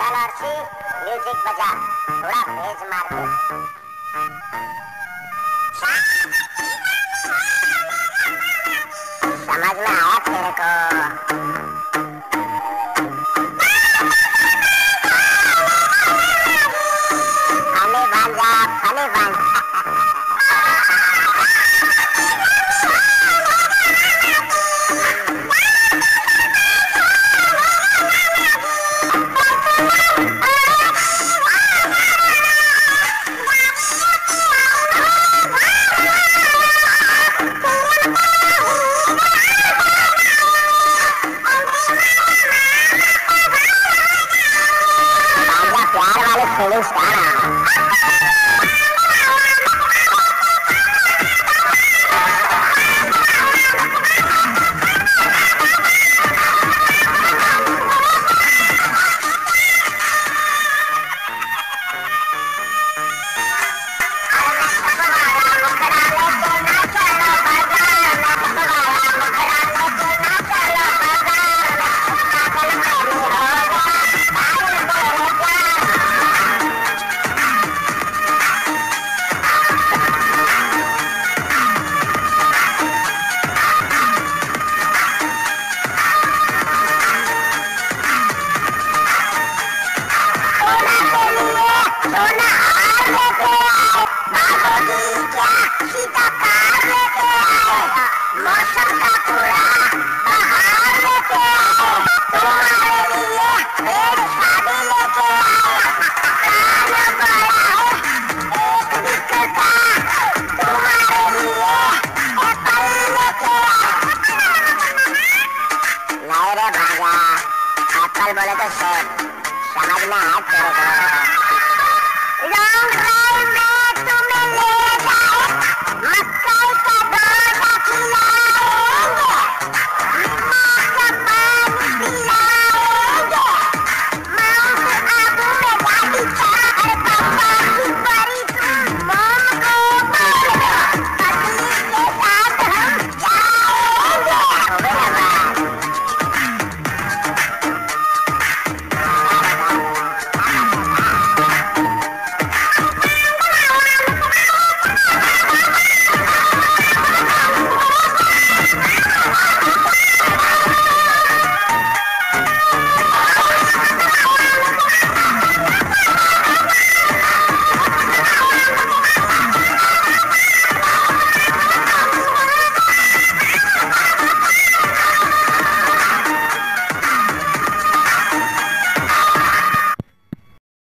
Colour सी music बजा थोड़ा भेज मार दो। समझ में आया तेरे को? Sampai jumpa.